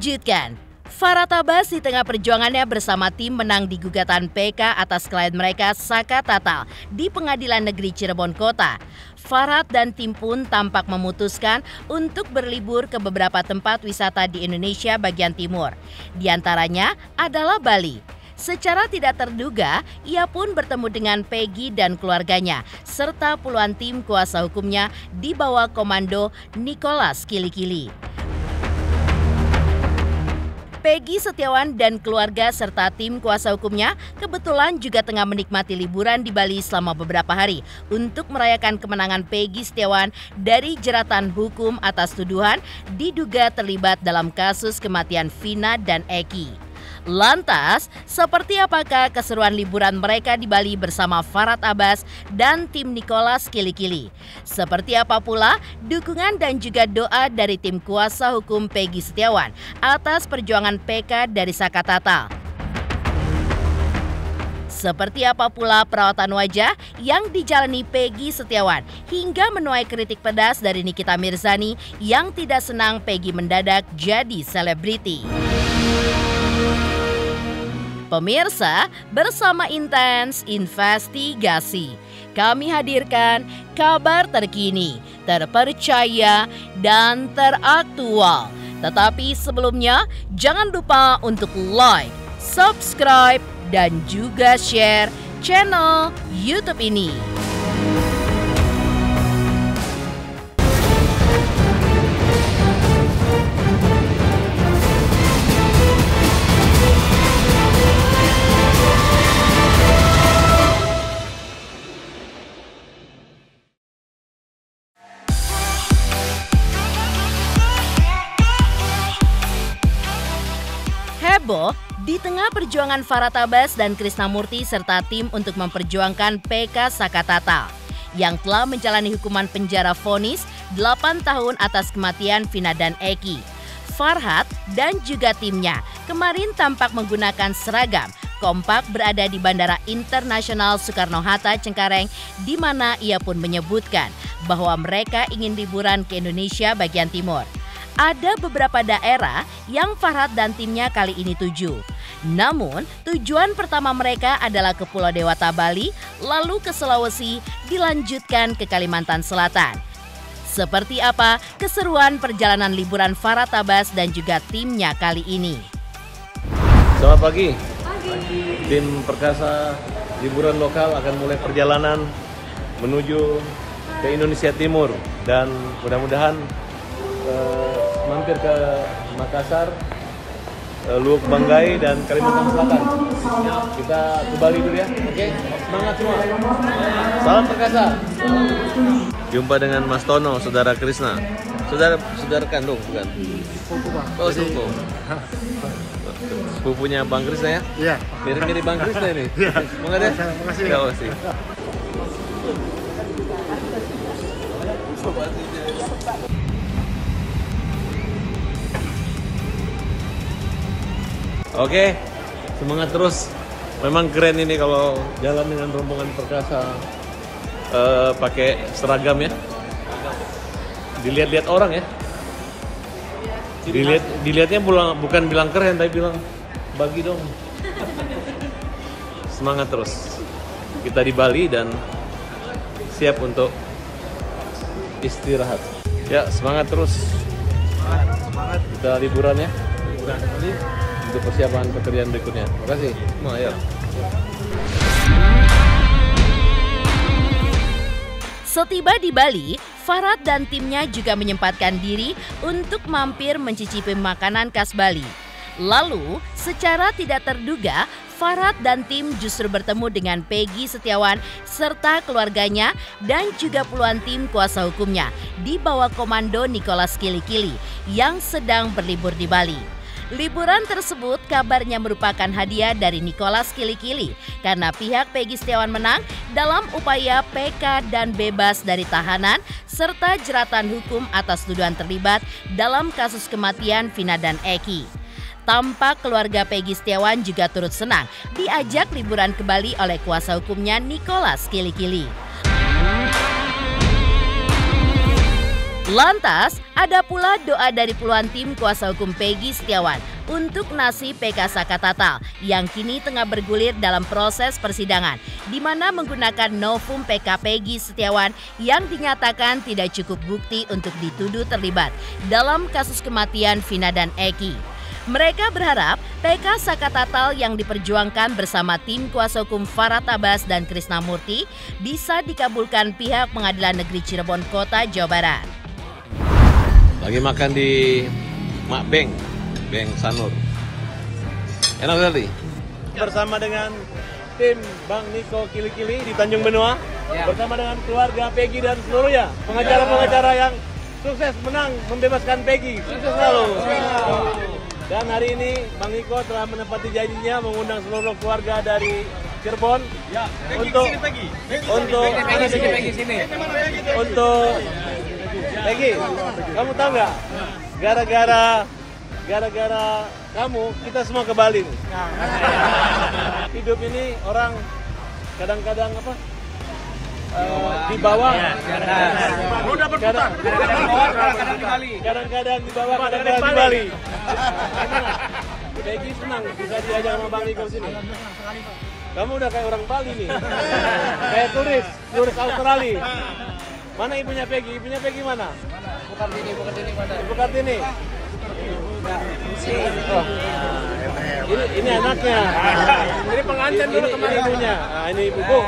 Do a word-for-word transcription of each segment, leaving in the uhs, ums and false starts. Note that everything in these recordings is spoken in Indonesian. menakjutkan. Farhat Abbas di tengah perjuangannya bersama tim menang di gugatan P K atas klien mereka Saka Tatal di Pengadilan Negeri Cirebon Kota. Farhat dan tim pun tampak memutuskan untuk berlibur ke beberapa tempat wisata di Indonesia bagian timur. Di antaranya adalah Bali. Secara tidak terduga, ia pun bertemu dengan Pegi dan keluarganya serta puluhan tim kuasa hukumnya di bawah komando Nikolaus Kili-Kili. Pegi Setiawan dan keluarga serta tim kuasa hukumnya kebetulan juga tengah menikmati liburan di Bali selama beberapa hari untuk merayakan kemenangan Pegi Setiawan dari jeratan hukum atas tuduhan diduga terlibat dalam kasus kematian Vina dan Eki. Lantas, seperti apakah keseruan liburan mereka di Bali bersama Farhat Abbas dan tim Nikolaus Kili-Kili? Seperti apa pula dukungan dan juga doa dari tim kuasa hukum Pegi Setiawan atas perjuangan P K dari Saka Tatal? Seperti apa pula perawatan wajah yang dijalani Pegi Setiawan hingga menuai kritik pedas dari Nikita Mirzani yang tidak senang Pegi mendadak jadi selebriti? Pemirsa, bersama Intens Investigasi, kami hadirkan kabar terkini, terpercaya, dan teraktual. Tetapi sebelumnya, jangan lupa untuk like, subscribe, dan juga share channel YouTube ini. Di tengah perjuangan Farhat Abbas dan Krisna Murti serta tim untuk memperjuangkan P K Saka Tatal yang telah menjalani hukuman penjara vonis delapan tahun atas kematian Vina dan Eki, Farhat dan juga timnya kemarin tampak menggunakan seragam kompak berada di Bandara Internasional Soekarno-Hatta Cengkareng, di mana ia pun menyebutkan bahwa mereka ingin liburan ke Indonesia bagian timur. Ada beberapa daerah yang Farhat dan timnya kali ini tuju. Namun, tujuan pertama mereka adalah ke Pulau Dewata Bali, lalu ke Sulawesi, dilanjutkan ke Kalimantan Selatan. Seperti apa keseruan perjalanan liburan Farhat Abbas dan juga timnya kali ini? Selamat pagi. Pagi. Tim perkasa liburan lokal akan mulai perjalanan menuju ke Indonesia Timur dan mudah-mudahan eh, mampir ke Makassar, Luwuk Banggai, dan Kalimantan Selatan. Kita ke Bali dulu ya, oke? Okay? Semangat semua. Salam perkasa. Jumpa dengan Mas Tono, saudara Krisna. Saudara saudara kandung bukan? Oh, sepupu. Sepupunya Bang Krisna ya? Iya. Mirip-mirip Bang Krisna ini. Iya. Makasih. Makasih. Ya, makasih. Oke, semangat terus. Memang keren ini kalau jalan dengan rombongan perkasa uh, pakai seragam ya. Dilihat-lihat orang ya. Dilihat, dilihatnya bukan bilang keren, tapi bilang bagi dong. Semangat terus. Kita di Bali dan siap untuk istirahat. Ya, semangat terus. Semangat, semangat. Kita liburan ya. Liburan Bali. Untuk persiapan pekerjaan berikutnya. Terima kasih. Nah, ayo. Setiba di Bali, Farhat dan timnya juga menyempatkan diri untuk mampir mencicipi makanan khas Bali. Lalu, secara tidak terduga, Farhat dan tim justru bertemu dengan Pegi Setiawan serta keluarganya dan juga puluhan tim kuasa hukumnya di bawah komando Nikolaus Kili-Kili yang sedang berlibur di Bali. Liburan tersebut kabarnya merupakan hadiah dari Nikolaus Kili-Kili karena pihak Pegi Setiawan menang dalam upaya P K dan bebas dari tahanan serta jeratan hukum atas tuduhan terlibat dalam kasus kematian Vina dan Eki. Tampak keluarga Pegi Setiawan juga turut senang diajak liburan ke Bali oleh kuasa hukumnya Nikolaus Kili-Kili. Lantas, ada pula doa dari puluhan tim kuasa hukum Pegi Setiawan untuk nasib P K Saka Tatal yang kini tengah bergulir dalam proses persidangan, di mana menggunakan novum P K Pegi Setiawan yang dinyatakan tidak cukup bukti untuk dituduh terlibat dalam kasus kematian Vina dan Eki. Mereka berharap P K Saka Tatal yang diperjuangkan bersama tim kuasa hukum Farhat Abbas dan Krisna Murti bisa dikabulkan pihak Pengadilan Negeri Cirebon Kota, Jawa Barat. Lagi makan di Makbeng, Beng Sanur. Enak sekali. Bersama dengan tim Bang Niko Kili-Kili di Tanjung Benoa, ya. Bersama dengan keluarga Pegi dan seluruhnya, pengacara-pengacara yang sukses menang membebaskan Pegi. Sukses selalu. Wow. Dan hari ini Bang Niko telah menepati janjinya mengundang seluruh keluarga dari Cirebon ya, untuk Pegi, untuk Pegi sini. Untuk Pegi, kamu tahu nggak? Gara-gara gara-gara kamu kita semua ke Bali nih. Hidup ini orang kadang-kadang apa? Di bawah, kadang-kadang di Bali, kadang-kadang di bawah, kadang-kadang di Bali. Pegi senang bisa diajak sama Bang Niko sini. Kamu udah kayak orang Bali nih, kayak turis, turis Australia. Mana ibunya Pegi? Ibunya Pegi mana? Bukartini, Bukartini mana? Bukartini. Ini ini anaknya. Ini pengantin dulu teman ibunya. Nah, ini ibuku.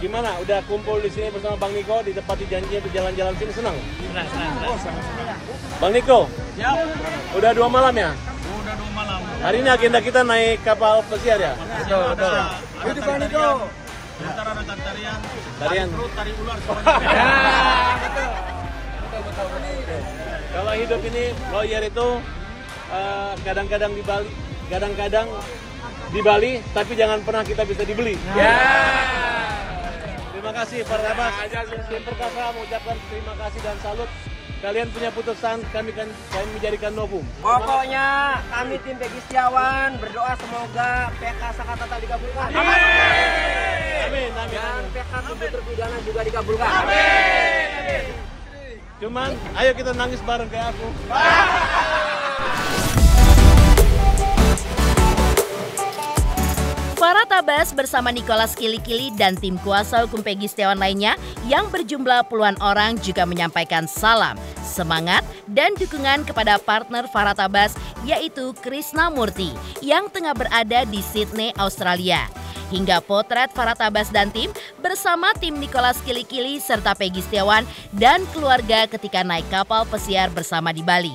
Gimana? Udah kumpul di sini bersama Bang Niko, ditepati janjinya di jalan-jalan sini, senang? Senang, senang, senang. Bang Niko, ya. Udah dua malam ya? Udah dua malam. Hari ini agenda kita naik kapal pesiar ya? Betul, betul. Itu Bang Niko. Antara ada tarian, tarian perut, tari ular. Ya, betul. Betul, betul. Kalau hidup ini, lawyer itu kadang-kadang di Bali, kadang-kadang di Bali, tapi jangan pernah kita bisa dibeli. Ya. Terima kasih Farhat Abbas, tim perkasa mengucapkan terima kasih dan salut. Kalian punya putusan, kami kan kami jadikan novum. Pokoknya kami tim Pegi Setiawan berdoa semoga P K Saka Tatal dikabulkan. Amin. Amin. Amin. Dan P K Setiawan terpidana juga dikabulkan. Amin. Amin. Cuman, ayo kita nangis bareng kayak aku. Farhat Abbas bersama Nikolaus Kili-Kili dan tim kuasa hukum Pegi Setiawan lainnya yang berjumlah puluhan orang juga menyampaikan salam, semangat, dan dukungan kepada partner Farhat Abbas yaitu Krisna Murti yang tengah berada di Sydney, Australia. Hingga potret Farhat Abbas dan tim bersama tim Nikolaus Kili-Kili serta Pegi Setiawan dan keluarga ketika naik kapal pesiar bersama di Bali.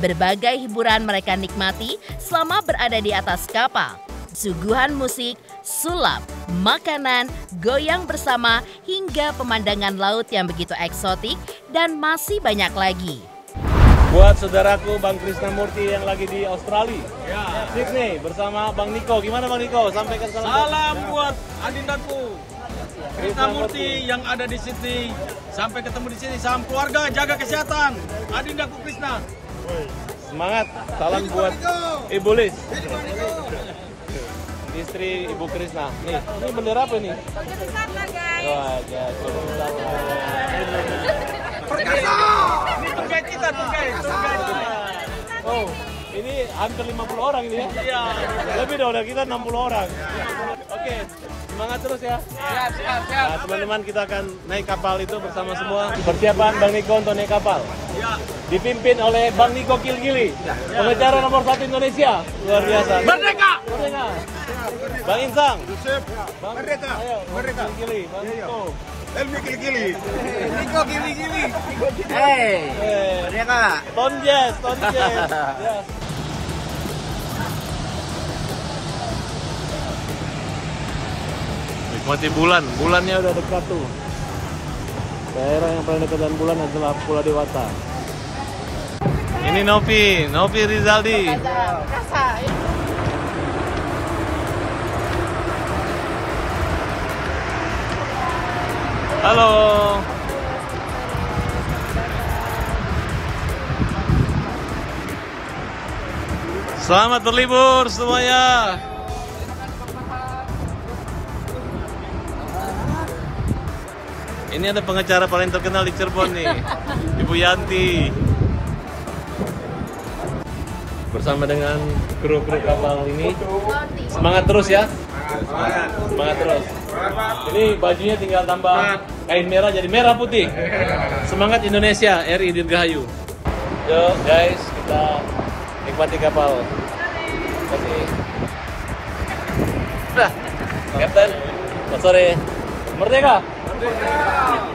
Berbagai hiburan mereka nikmati selama berada di atas kapal. Suguhan musik, sulap, makanan, goyang bersama, hingga pemandangan laut yang begitu eksotik dan masih banyak lagi. Buat saudaraku Bang Krisna Murti yang lagi di Australia, ya. Sydney bersama Bang Niko. Gimana Bang Niko? Sampaikan salam. Salam ya. Buat adindaku Krisna Murti yang ada di Sydney. Sampai ketemu di sini. Salam keluarga, jaga kesehatan. Adindaku Krisna. Semangat. Salam Bang buat Ibu Liz. Istri Ibu Krisna. Nih, ini bendera apa nih? Perkasa, guys. Wah, guys. Perkasa. Ini tunggai kita, tunggai, tunggai. Oh, ini hampir lima puluh orang ini ya? Iya. Lebih dah, udah kita enam puluh orang. Oke, semangat terus ya. Siap, siap, siap. Nah, teman-teman kita akan naik kapal itu bersama semua. Persiapan Bang Niko untuk naik kapal. Iya. Dipimpin oleh Bang Niko Kili-Kili, pengacara nomor satu Indonesia. Luar biasa. Merdeka! Merdeka! Bang Insang, Bang Merdeka, Merdeka, Kili-Kili, Bang Niko, Elmi Kili-Kili, Niko Kili-Kili, hey, Merdeka, Tom Jazz, Tom Jazz, yes. Nikmati bulan, bulannya udah dekat tuh. Daerah yang paling dekat dengan bulan adalah Pulau Dewata. Ini Novi, Novi Rizaldi. Halo. Selamat berlibur semuanya. Ini ada pengacara paling terkenal di Cirebon nih, Ibu Yanti. Bersama dengan kru-kru kapal ini, semangat terus ya. Semangat, semangat terus. Ini bajunya tinggal tambah kain merah jadi merah putih. Semangat Indonesia, R I Dirgahayu. Yo guys, kita nikmati kapal. Kasih. Nah, Kapten, selamat sore. Merdeka. Merdeka.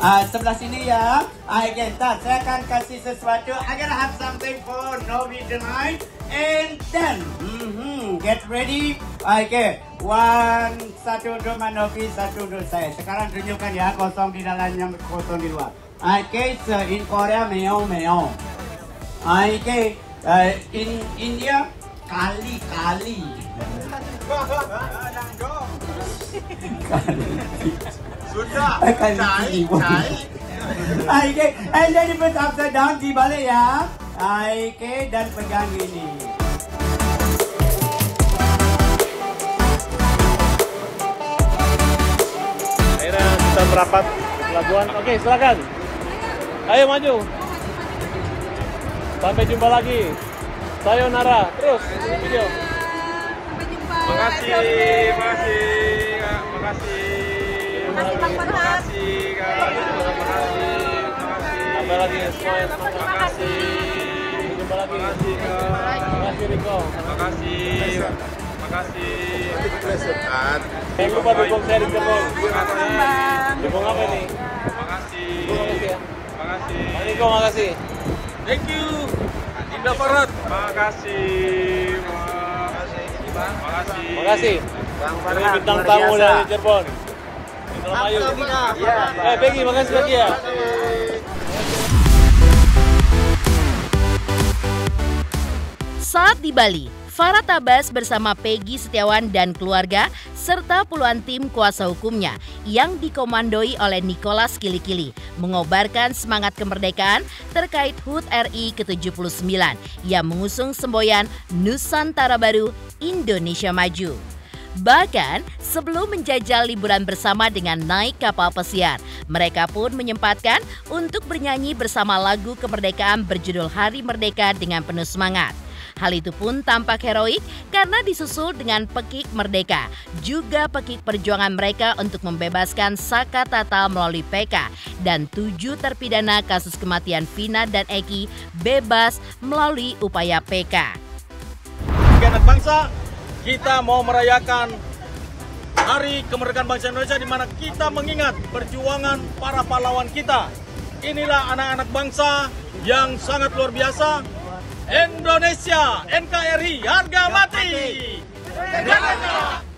Uh, sebelah sini ya, Agenta, saya akan kasih sesuatu. I'm gonna have something for Novi tonight. And then, mm-hmm, get ready. Oke, okay. One, satu doma Novi, satu doma saya. Sekarang tunjukkan ya, kosong di dalamnya, kosong di luar. Oke, okay, so in Korea, meong meong. Oke, okay. uh, in India, kali kali. Sudah, cai, cai. Oke, and then put upside down di balik ya. Oke, dan pegang ini. Akhirnya kita merapat pelabuhan. Oke, silakan. Ayo maju. Sampai jumpa lagi. Sayonara. Terus video. Terima kasih, terima kasih, terima kasih. Terima kasih, terima kasih, terima kasih, terima kasih, jumpa lagi, terima kasih Riko, terima kasih, terima kasih. Jangan lupa dukung saya di Cirebon. Dukung apa ini? Terima kasih, terima kasih. Riko, terima kasih. Thank you, Indah Farhat. Terima kasih, terima kasih, terima kasih. Ini bintang tamu dari Cirebon. Ayo, eh Pegi, makasih Pegi ya. Saat di Bali, Farhat Abbas bersama Pegi Setiawan dan keluarga serta puluhan tim kuasa hukumnya yang dikomandoi oleh Nikolaus Kili-Kili mengobarkan semangat kemerdekaan terkait H U T R I ke tujuh puluh sembilan yang mengusung semboyan Nusantara Baru, Indonesia Maju. Bahkan sebelum menjajal liburan bersama dengan naik kapal pesiar, mereka pun menyempatkan untuk bernyanyi bersama lagu kemerdekaan berjudul Hari Merdeka dengan penuh semangat. Hal itu pun tampak heroik karena disusul dengan pekik merdeka, juga pekik perjuangan mereka untuk membebaskan Saka Tatal melalui P K dan tujuh terpidana kasus kematian Vina dan Eki bebas melalui upaya P K. Anak bangsa, kita mau merayakan Hari Kemerdekaan Bangsa Indonesia di mana kita mengingat perjuangan para pahlawan kita. Inilah anak-anak bangsa yang sangat luar biasa. Indonesia, N K R I, harga mati.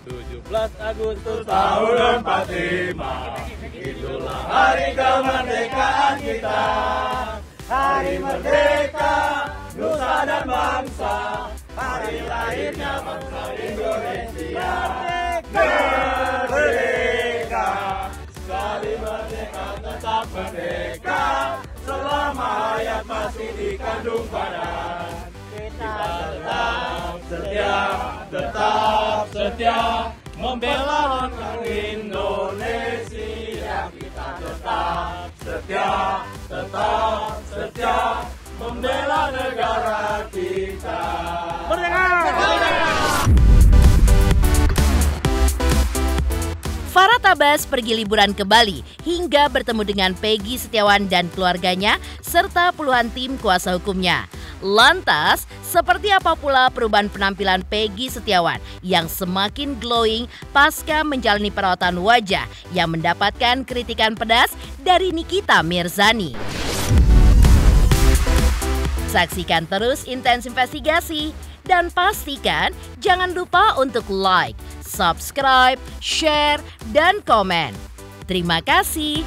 tujuh belas Agustus tahun empat puluh lima, itulah hari kemerdekaan kita. Hari Merdeka, Nusa dan Bangsa. Hari lahirnya bangsa Indonesia, merdeka. Sekali merdeka tetap merdeka, selama hayat masih dikandung badan. Kita tetap setia, tetap setia, membela langkah Indonesia. Kita tetap setia, tetap setia, membela negara kita. Merdeka! Farhat Abbas pergi liburan ke Bali hingga bertemu dengan Pegi Setiawan dan keluarganya serta puluhan tim kuasa hukumnya. Lantas, seperti apa pula perubahan penampilan Pegi Setiawan yang semakin glowing pasca menjalani perawatan wajah yang mendapatkan kritikan pedas dari Nikita Mirzani? Saksikan terus Intens Investigasi dan pastikan jangan lupa untuk like, subscribe, share, dan komen. Terima kasih.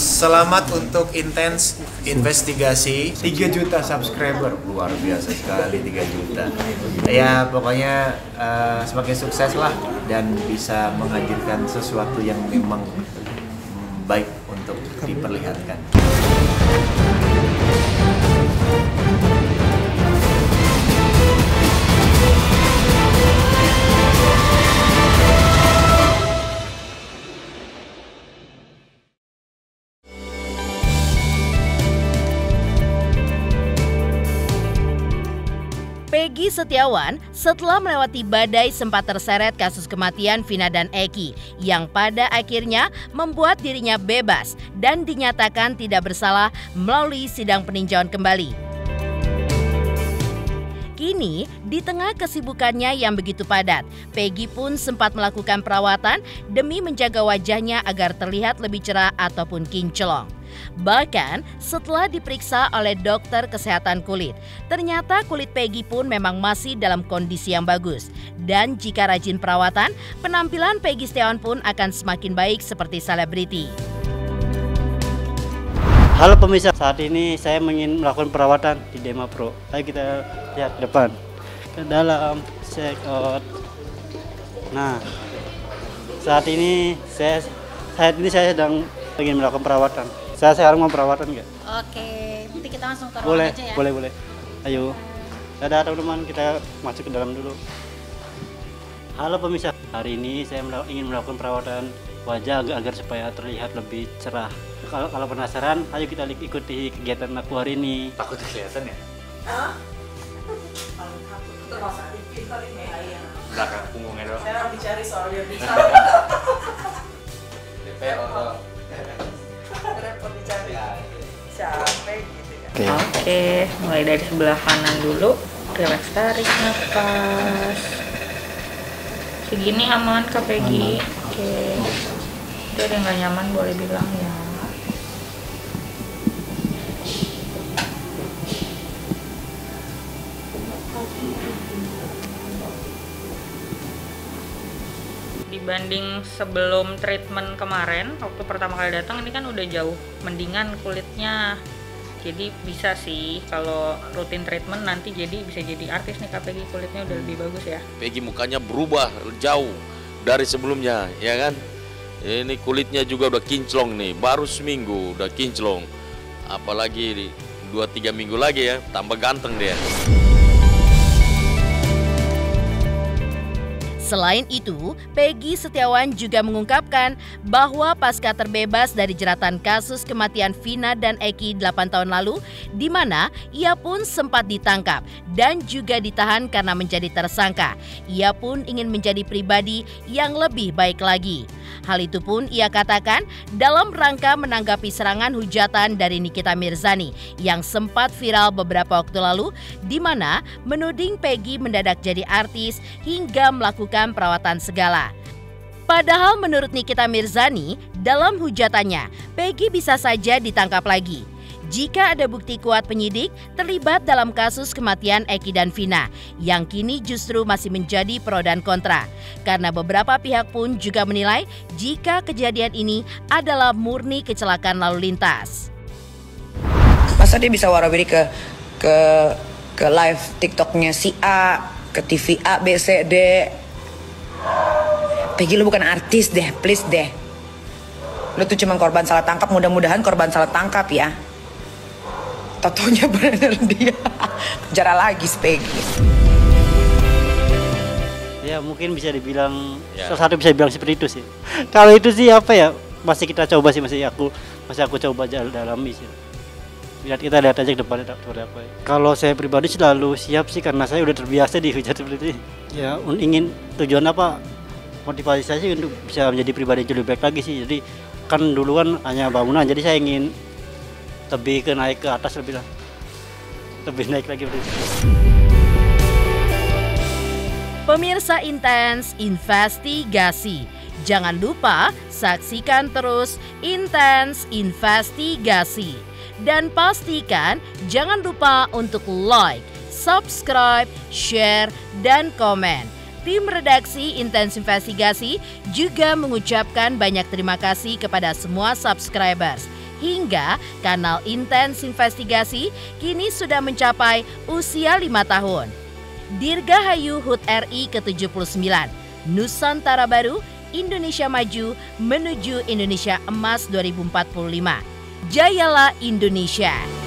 Selamat untuk Intens Investigasi. tiga juta subscriber, luar biasa sekali tiga juta. Ya pokoknya uh, semakin sukses lah dan bisa menghadirkan sesuatu yang memang baik untuk diperlihatkan. Pegi Setiawan setelah melewati badai sempat terseret kasus kematian Vina dan Eki yang pada akhirnya membuat dirinya bebas dan dinyatakan tidak bersalah melalui sidang peninjauan kembali. Kini di tengah kesibukannya yang begitu padat, Pegi pun sempat melakukan perawatan demi menjaga wajahnya agar terlihat lebih cerah ataupun kinclong. Bahkan setelah diperiksa oleh dokter kesehatan kulit, ternyata kulit Pegi pun memang masih dalam kondisi yang bagus. Dan jika rajin perawatan, penampilan Pegi Setiawan pun akan semakin baik seperti selebriti. Halo pemirsa, saat ini saya ingin melakukan perawatan di Dema Pro. Ayo kita lihat ke depan, ke dalam, check out. Nah, saat ini saya saat ini saya sedang ingin melakukan perawatan. Saya sekarang mau perawatan nggak? Oke, nanti kita langsung ke ruangan aja ya? Boleh, boleh. Ayo. Dadah teman-teman, kita masuk ke dalam dulu. Halo pemirsa, hari ini saya ingin melakukan perawatan wajah agar supaya terlihat lebih cerah. Kalau, kalau penasaran, ayo kita ikuti kegiatan aku hari ini. Takut kelihatan ya? Hah? Belakang punggungnya doang. Saya harus dicari soalnya bisa. D P O Oke, okay, mulai dari sebelah kanan dulu. Relax, tarik nafas. Segini aman Kak Pegi. Oke, itu ada nggak nyaman boleh bilang ya. Dibanding sebelum treatment kemarin, waktu pertama kali datang ini kan udah jauh mendingan kulitnya. Jadi bisa sih kalau rutin treatment nanti jadi bisa jadi artis nih Kak Pegi, kulitnya udah lebih bagus ya. Pegi mukanya berubah jauh dari sebelumnya, ya kan? Ini kulitnya juga udah kinclong nih, baru seminggu udah kinclong. Apalagi dua tiga minggu lagi ya, tambah ganteng dia. Selain itu, Pegi Setiawan juga mengungkapkan bahwa pasca terbebas dari jeratan kasus kematian Vina dan Eki delapan tahun lalu, di mana ia pun sempat ditangkap dan juga ditahan karena menjadi tersangka. Ia pun ingin menjadi pribadi yang lebih baik lagi. Hal itu pun ia katakan dalam rangka menanggapi serangan hujatan dari Nikita Mirzani yang sempat viral beberapa waktu lalu, di mana menuding Pegi mendadak jadi artis hingga melakukan perawatan segala. Padahal menurut Nikita Mirzani, dalam hujatannya, Pegi bisa saja ditangkap lagi jika ada bukti kuat penyidik terlibat dalam kasus kematian Eki dan Vina yang kini justru masih menjadi pro dan kontra. Karena beberapa pihak pun juga menilai jika kejadian ini adalah murni kecelakaan lalu lintas. Masa dia bisa warawiri ke ke ke live TikToknya si A, ke T V A, B, C, D. Pegi, lu bukan artis deh, please deh. Lu tuh cuma korban salah tangkap, mudah-mudahan korban salah tangkap ya. Tatonya bener dia, penjara lagi si Pegi. Ya mungkin bisa dibilang, ya. Salah satu bisa dibilang seperti itu sih. Kalau itu sih apa ya, masih kita coba sih, masih aku masih aku coba jalan dalami sih. Biar kita lihat aja ke depannya seperti apa. Kalau saya pribadi selalu siap sih karena saya udah terbiasa dihujat seperti itu. Ya ingin tujuan apa? Motivasi saya sih untuk bisa menjadi pribadi yang lebih baik lagi sih. Jadi kan dulu kan hanya bangunan, jadi saya ingin lebih ke naik ke atas lebih lah, lebih naik lagi. Pemirsa Intens Investigasi, jangan lupa saksikan terus Intens Investigasi dan pastikan jangan lupa untuk like, subscribe, share, dan komen. Tim redaksi Intens Investigasi juga mengucapkan banyak terima kasih kepada semua subscribers. Hingga kanal Intens Investigasi kini sudah mencapai usia lima tahun. Dirgahayu H U T R I ke tujuh puluh sembilan, Nusantara Baru, Indonesia Maju menuju Indonesia Emas dua ribu empat puluh lima. Jayalah Indonesia!